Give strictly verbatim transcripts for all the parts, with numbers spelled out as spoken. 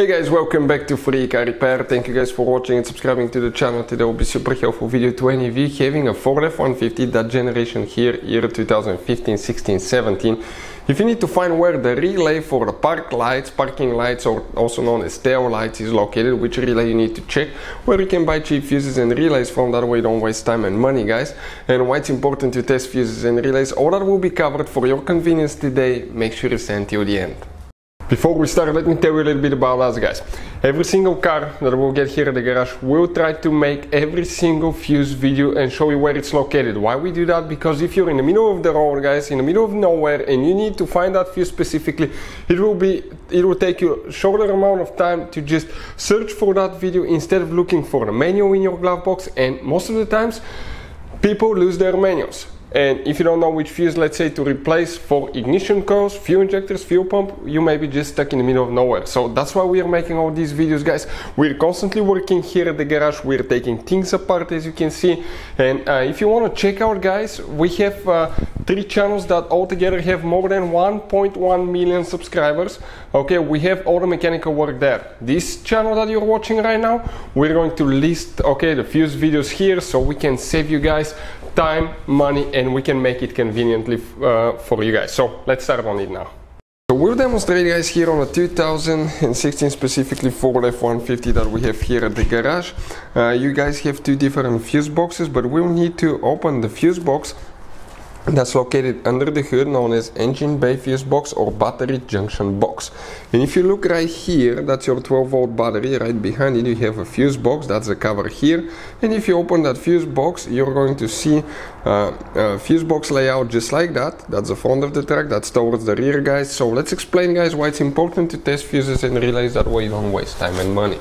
Hey guys, welcome back to Free Car Repair. Thank you guys for watching and subscribing to the channel. Today will be super helpful video to any of you having a Ford F one fifty, that generation here, year two thousand fifteen, sixteen, seventeen. If you need to find where the relay for the park lights, parking lights, or also known as tail lights is located, which relay you need to check, where you can buy cheap fuses and relays from, that way you don't waste time and money, guys. And why it's important to test fuses and relays, all that will be covered for your convenience today. Make sure you stay until the end. Before we start, let me tell you a little bit about us, guys. Every single car that we'll get here at the garage, we'll try to make every single fuse video and show you where it's located. Why we do that? Because if you're in the middle of the road, guys, in the middle of nowhere, and you need to find that fuse specifically, it will be, it will take you a shorter amount of time to just search for that video instead of looking for the manual in your glove box. And most of the times, people lose their manuals. And if you don't know which fuse, let's say, to replace for ignition coils, fuel injectors, fuel pump, you may be just stuck in the middle of nowhere. So that's why we are making all these videos, guys. We're constantly working here at the garage. We're taking things apart, as you can see. And uh, if you want to check out, guys, we have uh, three channels that altogether have more than one point one million subscribers. Okay, we have all the mechanical work there. This channel that you're watching right now, we're going to list, okay, the fuse videos here so we can save you guys time, money, and we can make it conveniently uh, for you guys. So let's start on it now. So we'll demonstrate, guys, here on the two thousand sixteen specifically Ford F one fifty that we have here at the garage. Uh, you guys have two different fuse boxes, but we'll need to open the fuse box that's located under the hood, known as engine bay fuse box or battery junction box. And if you look right here, that's your twelve volt battery. Right behind it you have a fuse box, that's the cover here. And if you open that fuse box, you're going to see uh, a fuse box layout just like that. That's the front of the truck, that's towards the rear, guys. So let's explain, guys, why it's important to test fuses and relays, that way you don't waste time and money.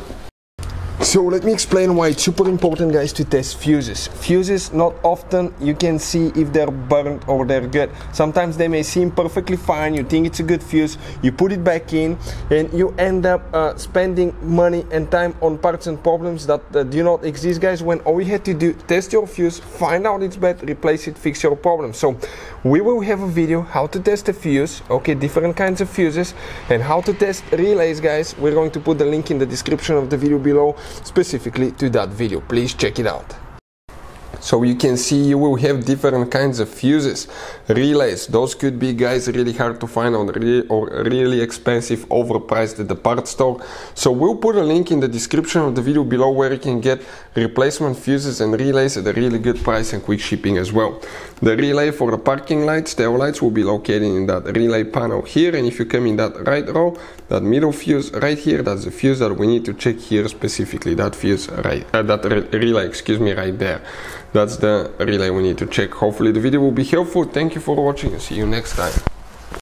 So let me explain why it's super important, guys, to test fuses. Fuses, not often you can see if they're burnt or they're good. Sometimes they may seem perfectly fine, you think it's a good fuse, you put it back in, and you end up uh, spending money and time on parts and problems that uh, do not exist, guys, when all you had to do, test your fuse, find out it's bad, replace it, fix your problem. So we will have a video how to test a fuse, okay, different kinds of fuses, and how to test relays, guys. We're going to put the link in the description of the video below, specifically to that video. Please check it out. So you can see you will have different kinds of fuses, relays. Those could be, guys, really hard to find on re or really expensive, overpriced at the part store. So we'll put a link in the description of the video below where you can get replacement fuses and relays at a really good price and quick shipping as well. The relay for the parking lights, tail lights, will be located in that relay panel here. And if you come in that right row, that middle fuse right here, that's the fuse that we need to check here specifically. That fuse right, uh, that re relay, excuse me, right there. That's the relay we need to check. Hopefully the video will be helpful. Thank you for watching and see you next time.